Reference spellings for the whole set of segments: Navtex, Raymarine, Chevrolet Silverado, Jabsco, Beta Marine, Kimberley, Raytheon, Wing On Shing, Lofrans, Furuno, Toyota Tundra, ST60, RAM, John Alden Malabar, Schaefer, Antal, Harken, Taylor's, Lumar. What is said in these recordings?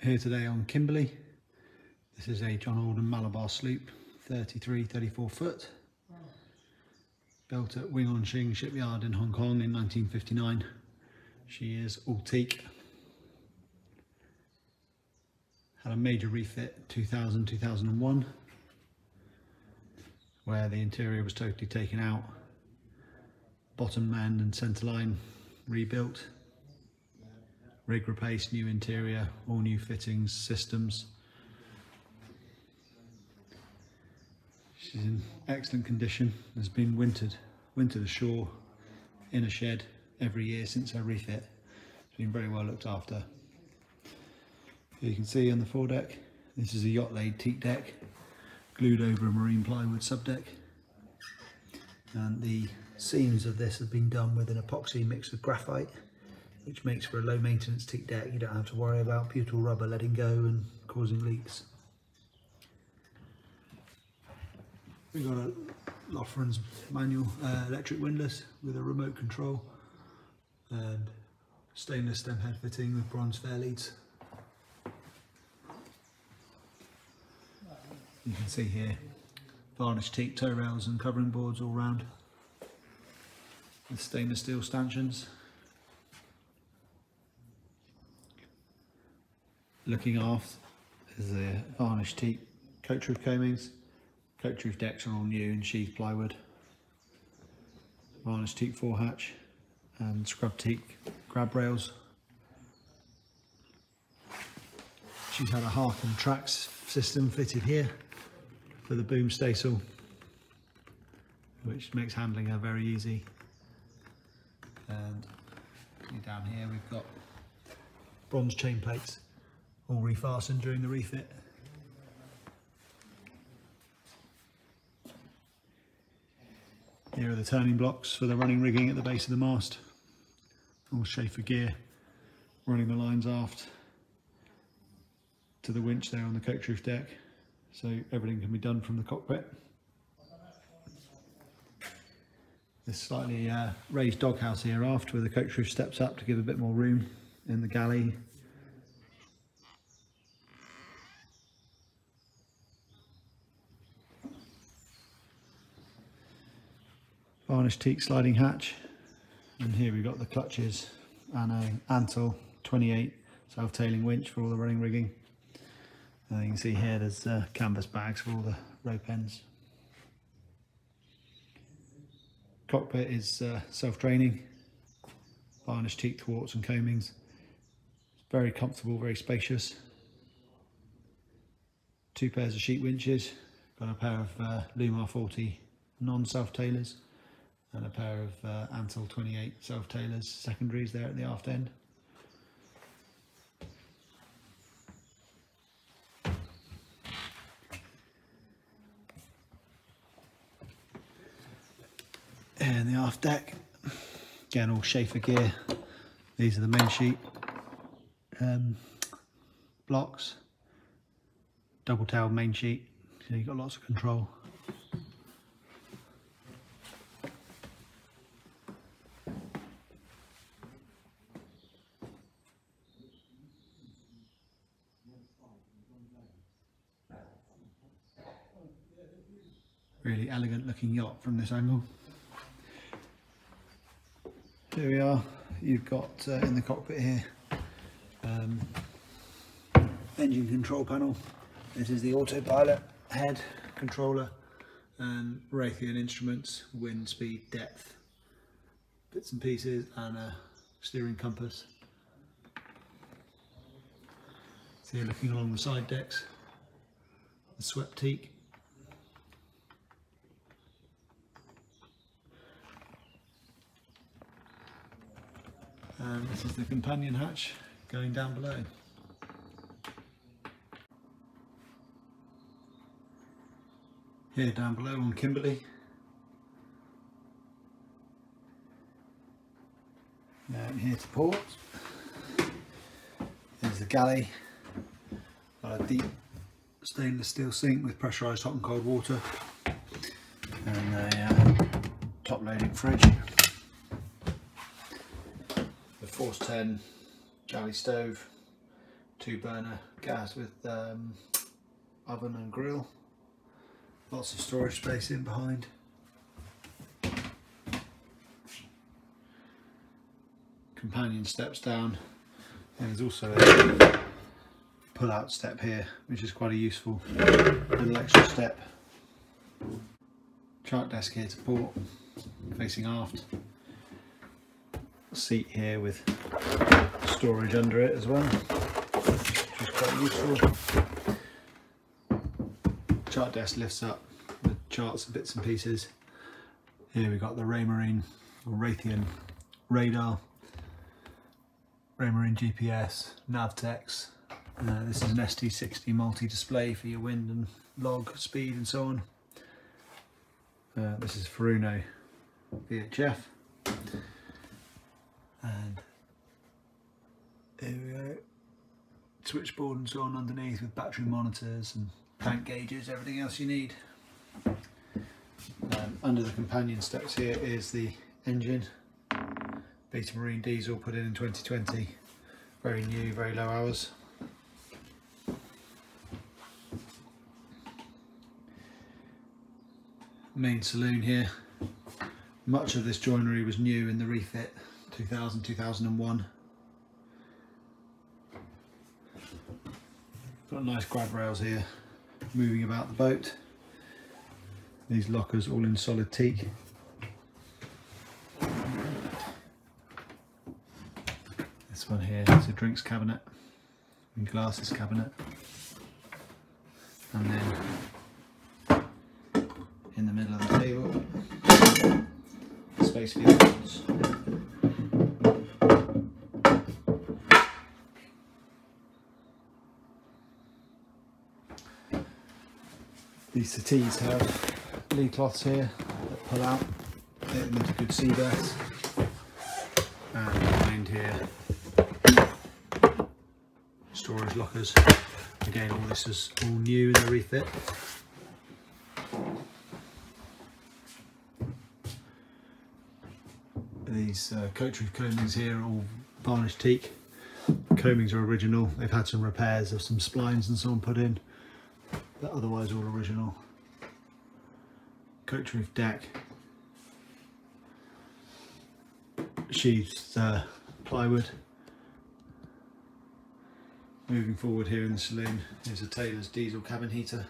Here today on Kimberley. This is a John Alden Malabar sloop, 34 foot, built at Wing On Shing shipyard in Hong Kong in 1959. She is all teak. Had a major refit 2000-2001, where the interior was totally taken out, bottom manned and centerline rebuilt. Rig replaced, new interior, all new fittings, systems. She's in excellent condition, has been wintered ashore in a shed every year since her refit. She's been very well looked after. Here you can see on the foredeck, this is a yacht laid teak deck, glued over a marine plywood subdeck. And the seams of this have been done with an epoxy mixed with graphite, which makes for a low maintenance teak deck. You don't have to worry about butyl rubber letting go and causing leaks. We've got a Lofrans manual electric windlass with a remote control and stainless stem head fitting with bronze fair leads. You can see here varnished teak tow rails and covering boards all round with stainless steel stanchions. Looking aft is the varnished teak coach roof combings. Coach roof decks are all new and sheathed plywood. Varnished teak forehatch and scrub teak grab rails. She's had a Harken Trax system fitted here for the boom staysail, which makes handling her very easy. And down here we've got bronze chain plates, all refastened during the refit. Here are the turning blocks for the running rigging at the base of the mast. All Schaefer gear, running the lines aft to the winch there on the coach roof deck, so everything can be done from the cockpit. This slightly raised doghouse here aft where the coach roof steps up to give a bit more room in the galley. Varnished teak sliding hatch, and here we've got the clutches and an Antal 28 self-tailing winch for all the running rigging. And you can see here there's canvas bags for all the rope ends. Cockpit is self-draining, varnished teak thwarts and combings. It's very comfortable, very spacious. Two pairs of sheet winches, got a pair of Lumar 40 non-self-tailers and a pair of Antal 28 self-tailers secondaries there at the aft end. And the aft deck, again all Schaefer gear. These are the main sheet blocks, double-tailed main sheet, so you've got lots of control. Really elegant looking yacht from this angle. Here we are, you've got in the cockpit here engine control panel. This is the autopilot, head, controller, and Raytheon instruments, wind speed, depth, bits and pieces, and a steering compass. So you're looking along the side decks, the swept teak. And this is the companion hatch going down below. Here down below on Kimberley. Now here to port. There's the galley. Got a deep stainless steel sink with pressurised hot and cold water. And a top loading fridge. 410 galley stove, two burner gas with oven and grill. Lots of storage space in behind. Companion steps down, and there's also a pull out step here, which is quite a useful little extra step. Chart desk here to port, facing aft. Seat here with storage under it as well, which is quite useful. Chart desk lifts up the charts and bits and pieces. Here we've got the Raymarine or Raytheon radar, Raymarine GPS, Navtex. This is an ST60 multi-display for your wind and log speed and so on. This is Furuno VHF. And here we go, switchboard and so on underneath with battery monitors and tank gauges, everything else you need. Under the companion steps here is the engine, Beta Marine diesel, put in 2020, very new, very low hours. Main saloon here, much of this joinery was new in the refit, 2000, 2001. Got nice grab rails here, moving about the boat. These lockers all in solid teak. This one here is a drinks cabinet and glasses cabinet. And then in the middle of the table, space for the bottles. These settees have lee cloths here that pull out, get them into good sea bass, and behind here storage lockers. Again, all this is all new in the refit. These coach roof combings here are all varnished teak. Combings are original. They've had some repairs of some splines and so on put in, but otherwise all original. Coach roof deck, sheathed plywood. Moving forward here in the saloon is a Taylor's diesel cabin heater.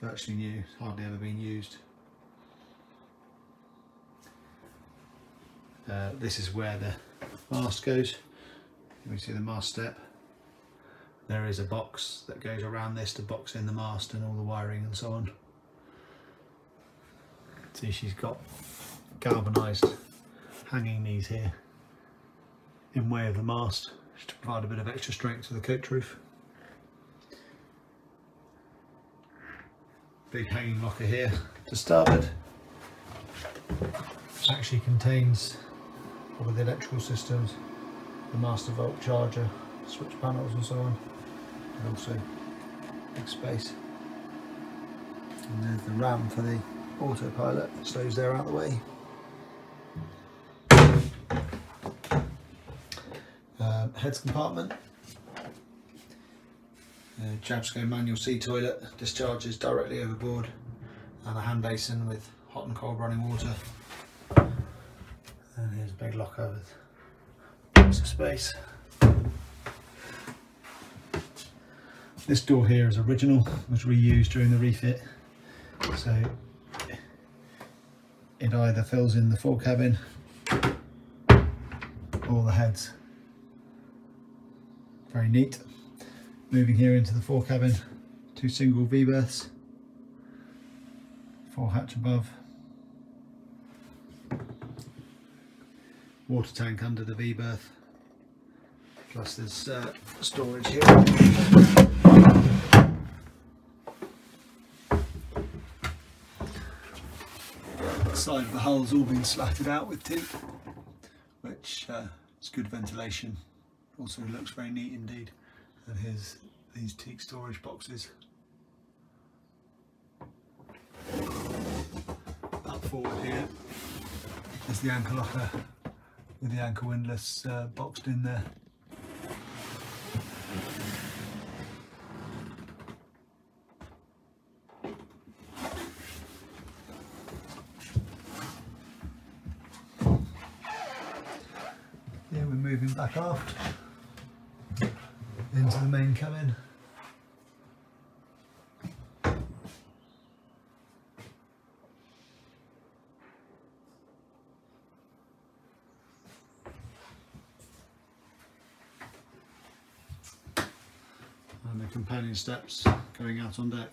Virtually new, hardly ever been used. This is where the mast goes. You can see the mast step. There is a box that goes around this to box in the mast and all the wiring and so on. See, she's got galvanised hanging knees here in way of the mast, just to provide a bit of extra strength to the coach roof. Big hanging locker here to starboard, which actually contains all of the electrical systems, the master volt charger, switch panels and so on. And also big space, and there's the RAM for the autopilot that slows there out of the way. Heads compartment, Jabsco manual sea toilet, discharges directly overboard, and a hand basin with hot and cold running water. And here's a big locker with lots of space. This door here is original, was reused during the refit, so it either fills in the fore cabin or the heads. Very neat. Moving here into the fore cabin, two single V-berths, fore hatch above, water tank under the V-berth, plus there's storage here. Side of the hull's all been slatted out with teak, which is good ventilation. Also looks very neat indeed. And here's these teak storage boxes. Up forward here is the anchor locker with the anchor windlass boxed in there. Yeah, we're moving back aft into the main cabin. Companion steps going out on deck.